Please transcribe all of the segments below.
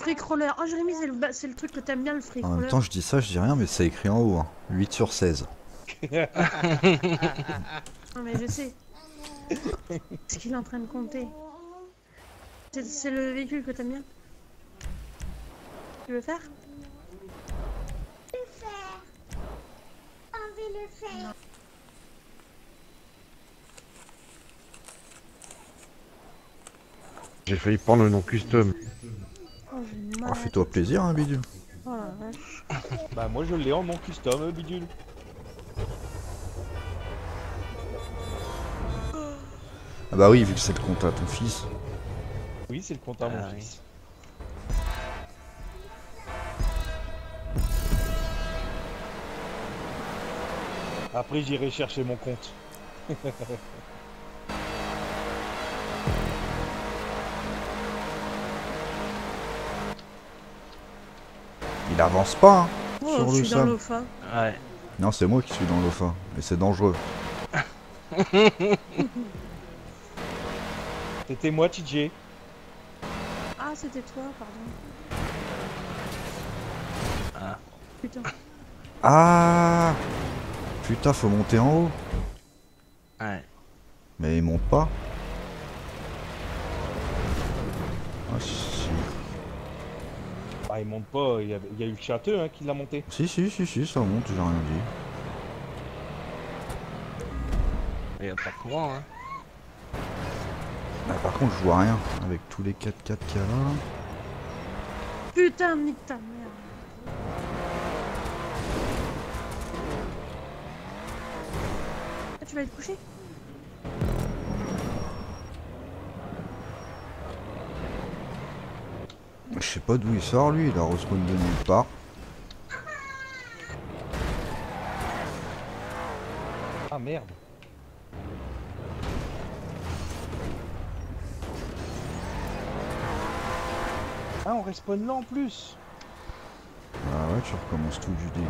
Free crawler. Oh, Jérémy, c'est le truc que t'aimes bien, le free crawler. En même temps, je dis ça, je dis rien, mais c'est écrit en haut. Hein. 8 sur 16. Non, mais je sais. Ce qu'il est en train de compter. C'est le véhicule que t'aimes bien. Tu veux faire? Je veux faire. On veut le faire. Non. J'ai failli prendre le nom custom. Oh, fais-toi plaisir, hein, Bidule. Oh la vache. Bah, moi je l'ai en nom custom, Bidule. Ah, bah oui, vu que c'est le compte à ton fils. Oui, c'est le compte à mon fils. Après, j'irai chercher mon compte. Il avance pas, hein, oh, sur le sable. Ouais. Non, c'est moi qui suis dans l'OFA, mais c'est dangereux. C'était moi, TJ. Ah, c'était toi, pardon. Ah. Putain. Ah. Putain, faut monter en haut. Ouais. Mais il monte pas. Ah, si. Ah, il monte pas, il y a eu le château, hein, qui l'a monté. Si, ça monte, j'ai rien dit. Il y a pas de courant, hein. Ah, par contre, je vois rien avec tous les 4x4 qu'il y a là. Putain, nique ta merde. Ah, tu vas aller te coucher? Je sais pas d'où il sort, lui, il a respawn de nulle part. Ah merde. Ah, on respawn là en plus. Ah ouais, tu recommences tout du début.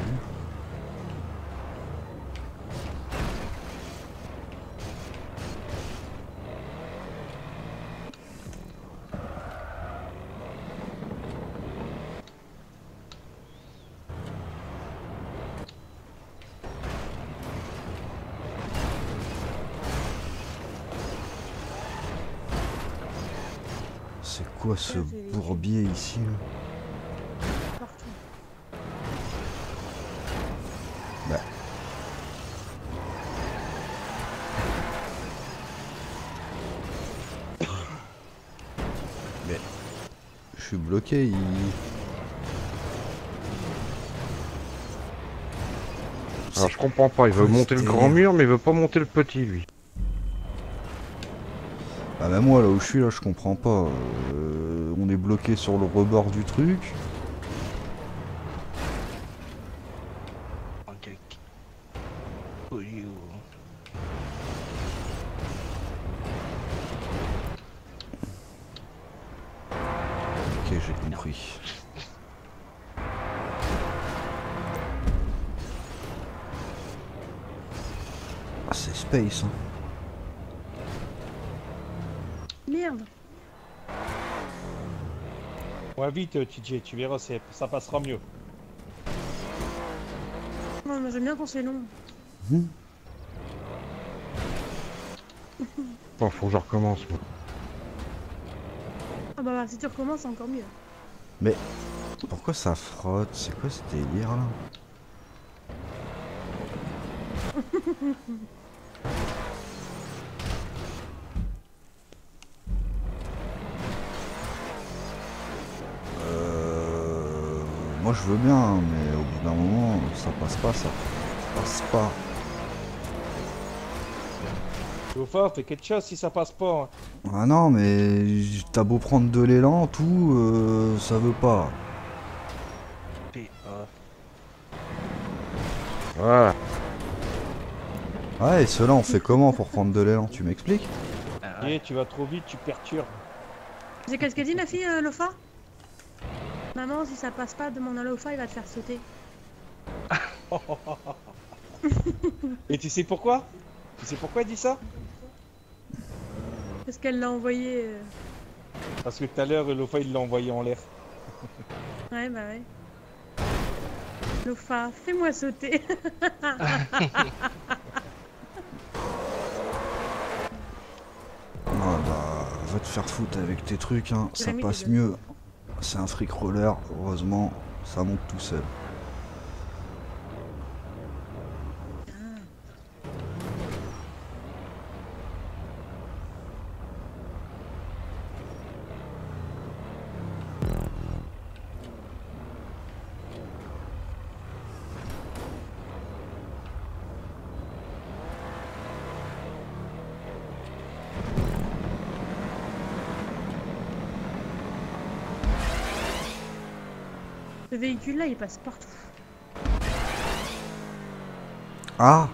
Quoi, ce bourbier ici là. Bah. Mais je suis bloqué. Alors je comprends pas, il veut monter le grand mur mais il veut pas monter le petit, lui. Ah bah moi là où je suis là je comprends pas, on est bloqué sur le rebord du truc. Ok, j'ai compris. Ah, c'est space, hein. Ouais, vite, TJ, tu verras, ça passera mieux. Non, mais j'aime bien quand c'est long. Bon, faut que je recommence, moi. Ah bah, si tu recommences, c'est encore mieux. Mais pourquoi ça frotte? C'est quoi ce délire là? Moi je veux bien, mais au bout d'un moment ça passe pas, ça passe pas. L'OFA fait quelque chose si ça passe pas. Hein. Ah non, mais t'as beau prendre de l'élan, tout, ça veut pas. Voilà. Ouais, et ceux-là on fait comment pour prendre de l'élan, tu m'expliques? Et tu vas trop vite, tu perturbes. C'est qu'est-ce qu'elle dit, la fille, l'OFA? Maman, si ça passe pas, demande à l'OFA, il va te faire sauter. Et tu sais pourquoi? Tu sais pourquoi elle dit ça? Parce qu'elle l'a envoyé... Parce que tout à l'heure, l'OFA, il l'a envoyé en l'air. Ouais, bah ouais. Lofa, fais-moi sauter. Oh bah, va te faire foutre avec tes trucs, hein. Ça passe mieux. C'est un fric roller, heureusement, ça monte tout seul. Le véhicule là, il passe partout. Ah,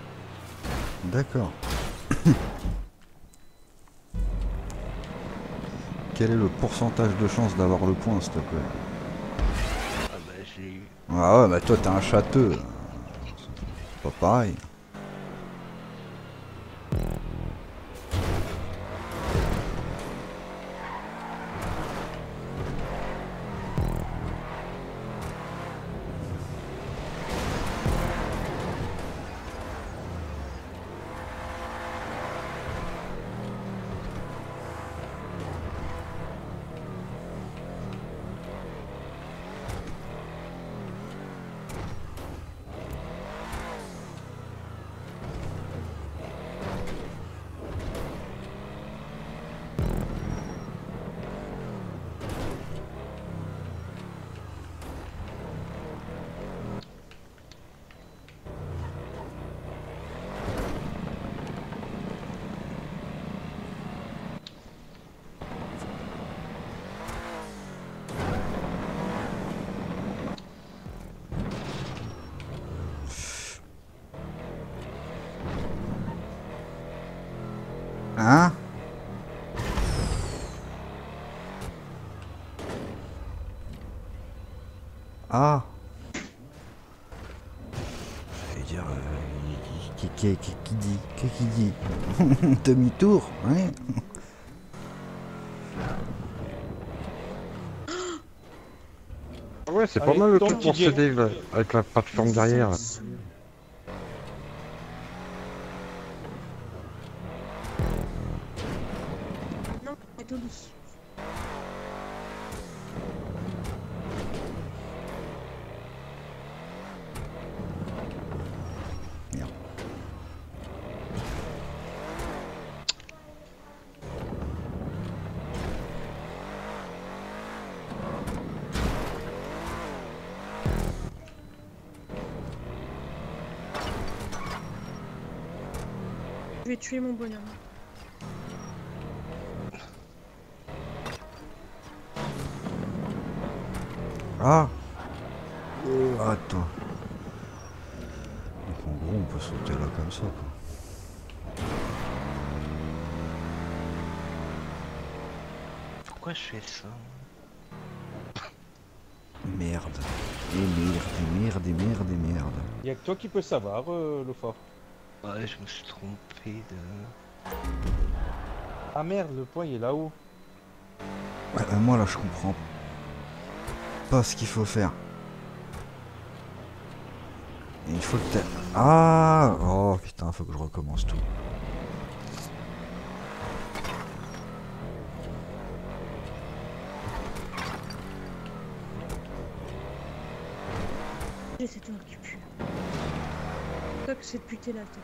d'accord. Quel est le pourcentage de chance d'avoir le point, s'il te plaît? Ah bah je l'ai eu. Ah ouais, bah toi t'es un châteux. C'est pas pareil. Hein? Ah! Je vais dire... Qui dit? Demi-tour, ouais. Ouais, c'est pas mal le truc pour se développer avec la plateforme derrière. Je vais tuer mon bonhomme. Ah, attends. Donc en gros on peut sauter là comme ça quoi. Pourquoi je fais ça? Merde. Et merde. Y'a que toi qui peux savoir, Lofa. Ouais, je me suis trompé de... Ah merde, le point il est là-haut. Ouais, moi là je comprends pas ce qu'il faut faire. Et il faut que ah, oh putain, faut que je recommence tout. Et c'est toi qui pue. Toi que cette pute est là, toi.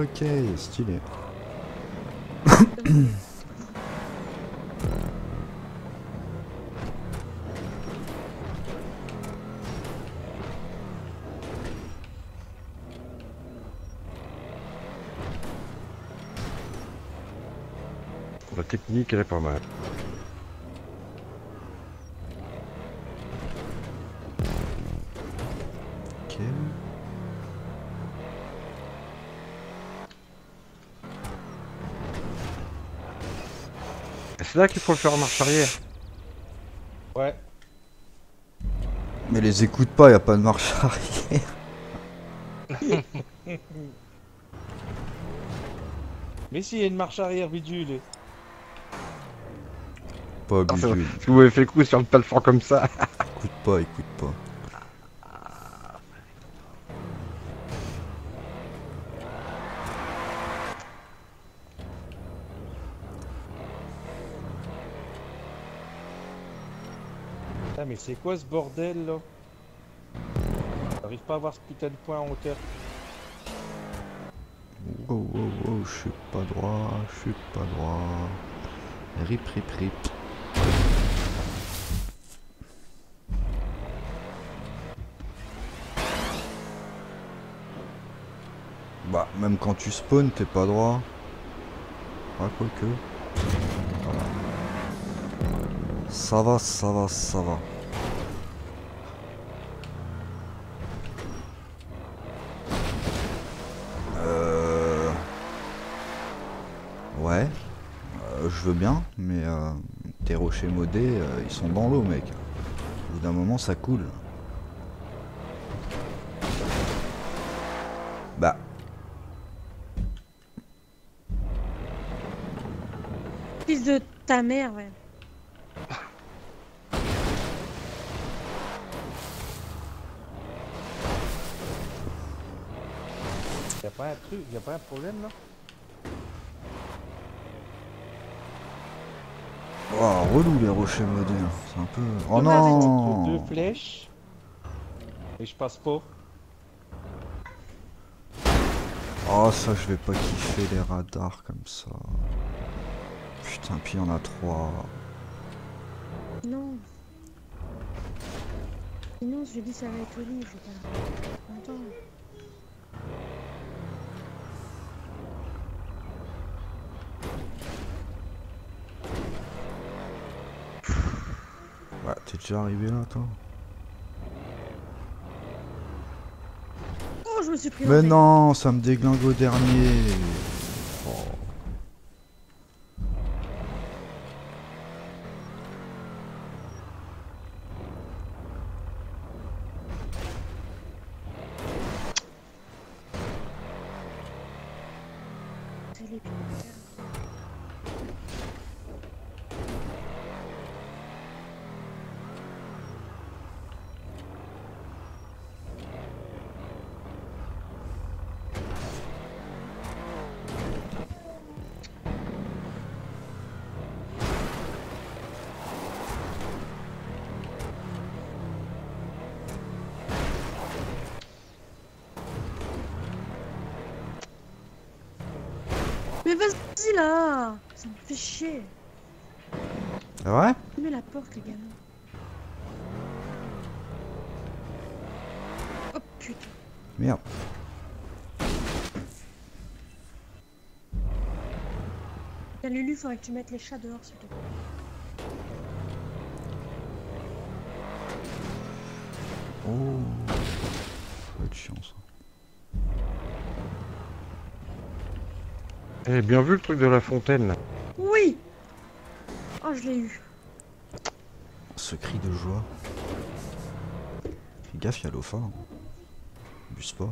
Ok, stylé. La technique, elle est pas mal. Ok. C'est là qu'il faut le faire en marche arrière. Ouais. Mais les écoute pas, y a pas de marche arrière. Mais si, il y a une marche arrière bidule. Pas bidule. Si vous avez fait coup sur une plateforme comme ça. Écoute pas, écoute pas. Putain, mais c'est quoi ce bordel là? J'arrive pas à voir ce putain de point en hauteur. Wow, wow, wow, je suis pas droit, je suis pas droit. Rip, rip, rip. Bah, même quand tu spawns, t'es pas droit. Ah, quoi que. Voilà. Ça va, ça va, ça va. Ouais, je veux bien, mais tes rochers modés, ils sont dans l'eau, mec. Au bout d'un moment, ça coule. Bah. Fils de ta mère, ouais. Y'a pas un truc, y'a pas un problème, là? Oh, relou les rochers modernes, c'est un peu... Oh non, deux flèches, et je passe pas. Oh ça je vais pas kiffer les radars comme ça. Putain, puis on a trois. Non. Sinon je dis ça va être horrible, je vais... Bah, t'es déjà arrivé là, toi? Oh, je me suis pris. Mais non, ça me déglingue au dernier. Oh. Mais vas-y là, ça me fait chier. C'est vrai? Mets la porte les gamins. Oh putain. Merde. Tiens Lulu, faudrait que tu mettes les chats dehors s'il te plaît. Oh, ça va être chiant ça. Eh, bien vu le truc de la fontaine là. Oui. Oh, je l'ai eu. Ce cri de joie. Fais gaffe, y'a l'eau phare. Buse pas.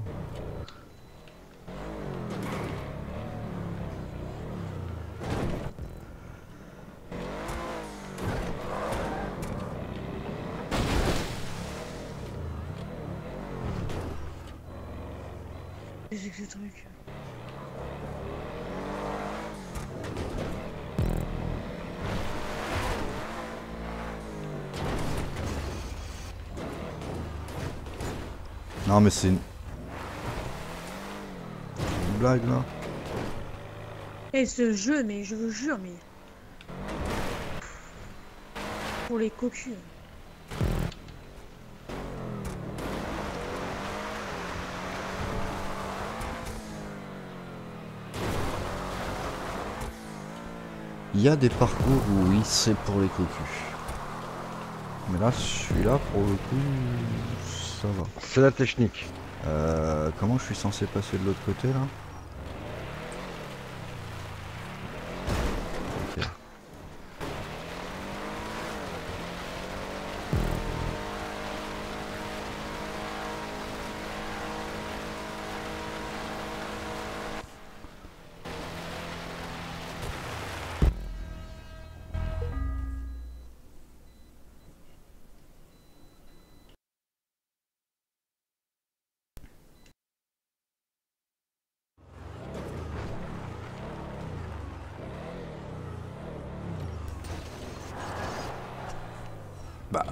J'ai que ce truc. Non mais c'est une blague là. Et ce jeu, mais je vous jure, mais... Pour les cocus. Il y a des parcours où oui, c'est pour les cocus. Mais là, celui-là, pour le coup... C'est la technique. Comment je suis censé passer de l'autre côté là? Okay. Bah,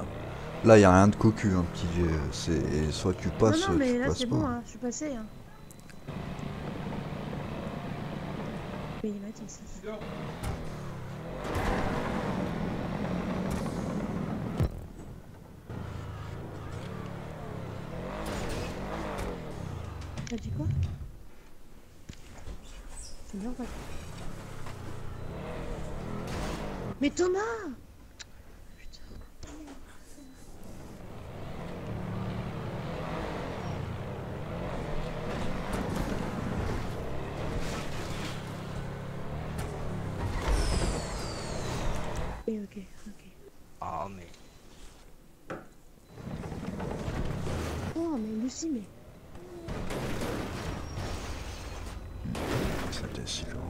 là y a rien de cocu, hein, petit. C'est soit tu passes, non, non, mais tu là, passes pas. Bon, hein, je suis passé. Hein. Oui, il m'a dit ici. T'as dit quoi? C'est bien pas. Mais Thomas! Putain. Oui, ok, ok. Oh mais... Oh mais Lucie, mais...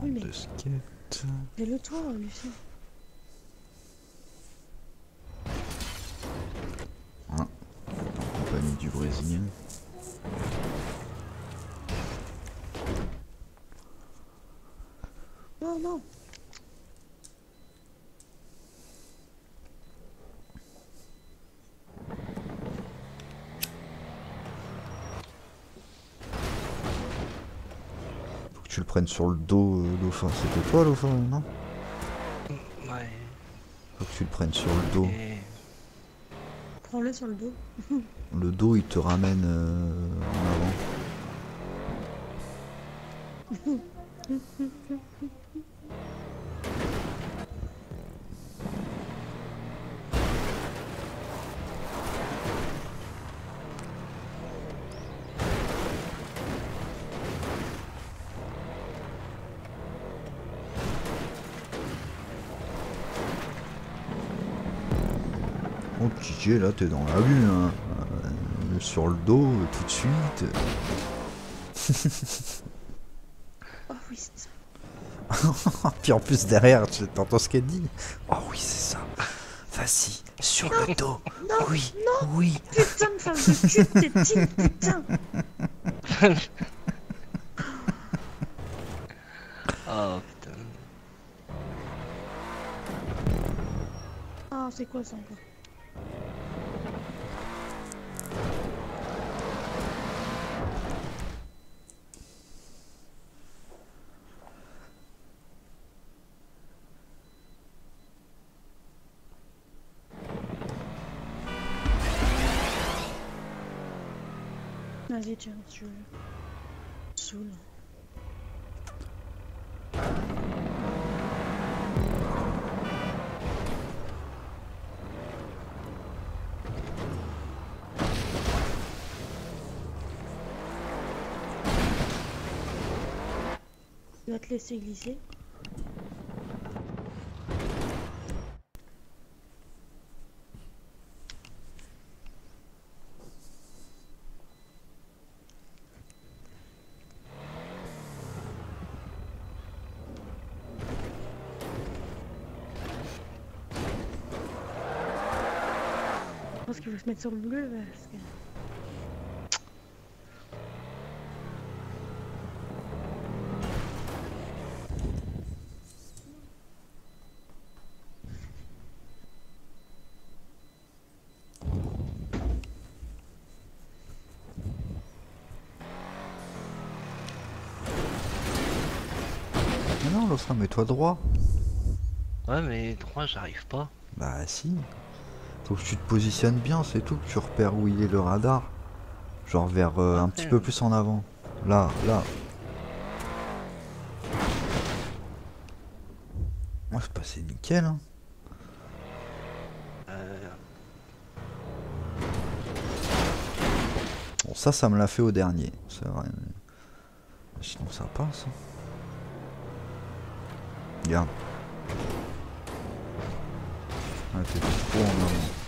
Oui, mais... de skate. Mais le toit, Lucie. Hein, en compagnie du Brésilien. Non, non. Tu le prennes sur le dos, Dauphin. C'était toi, Dauphin, non? Ouais. Faut que tu le prennes sur le dos. Prends-le sur le dos. Le dos, il te ramène en avant. Oh TJ, là t'es dans la rue, hein. Sur le dos tout de suite. Oh oui c'est ça. Puis en plus derrière, t'entends ce qu'elle dit. Oh oui c'est ça. Vas-y, sur non, le dos. Non, oui, non, oui. Putain de femme de cul, t'es digne, putain. Oh putain. Ah oh, c'est quoi ça encore? Vas-y, tiens, tu veux. Soul. Tu vas te laisser glisser. Je pense qu'il faut se mettre sur le bleu parce que... Mais non, l'autre, mets-toi droit. Ouais, mais droit, j'arrive pas. Bah si. Faut que tu te positionnes bien, c'est tout, que tu repères où il est le radar. Genre vers un petit peu plus en avant. Là, là. Moi, c'est passé nickel, hein. Bon, ça, ça me l'a fait au dernier. C'est vrai. Sinon, ça passe. Regarde. Ah, t'es trop en avant.